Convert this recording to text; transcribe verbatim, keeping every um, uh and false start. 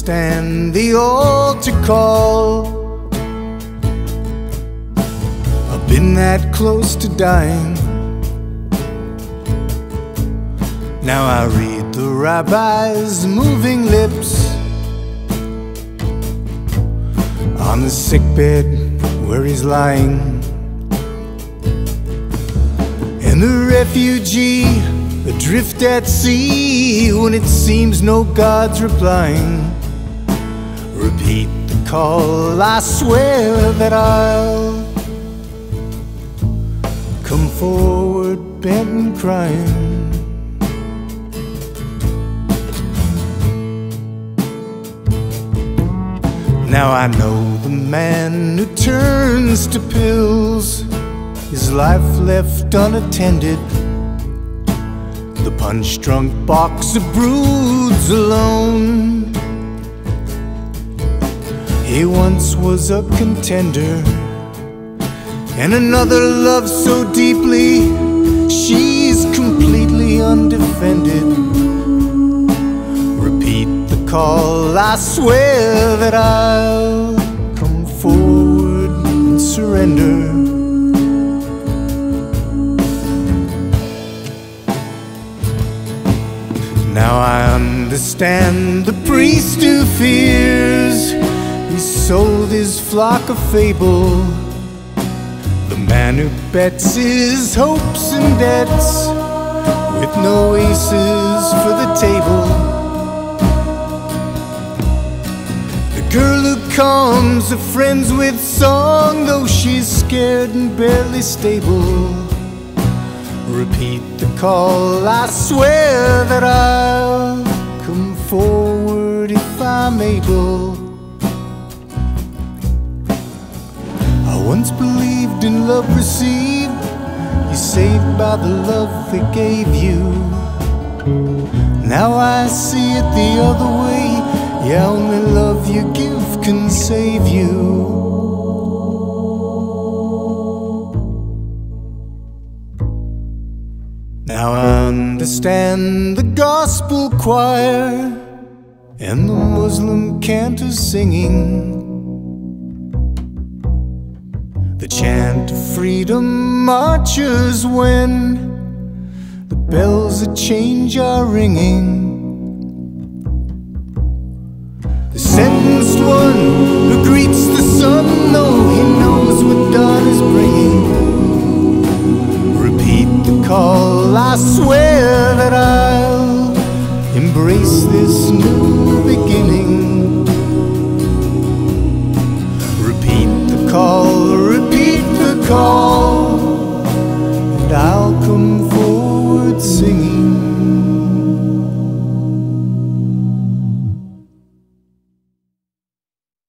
stand the altar call. I've been that close to dying. Now I read the rabbi's moving lips on the sickbed where he's lying. And the refugee adrift at sea, when it seems no God's replying, repeat the call. I swear that I'll come forward bent and crying. Now I know the man who turns to pills, his life left unattended. The punch-drunk boxer broods alone. He once was a contender, and another loved so deeply, she's completely undefended. Repeat the call, I swear that I'll come forward and surrender. Now I understand the priest who fears, he sold his flock a fable. The man who bets his hopes and debts with no aces for the table. The girl who comes to friends with song, though she's scared and barely stable. Repeat the call, I swear that I'll come forward if I'm able. I once believed in love received, you're saved by the love they gave you. Now I see it the other way, yeah, only love you give can save you. Now I understand the gospel choir and the Muslim cantor singing, the chant of freedom marches when the bells of change are ringing. The sentenced one who greets the sun, though he knows what dawn is bringing. Repeat the call, I swear that I'll embrace this new beginning.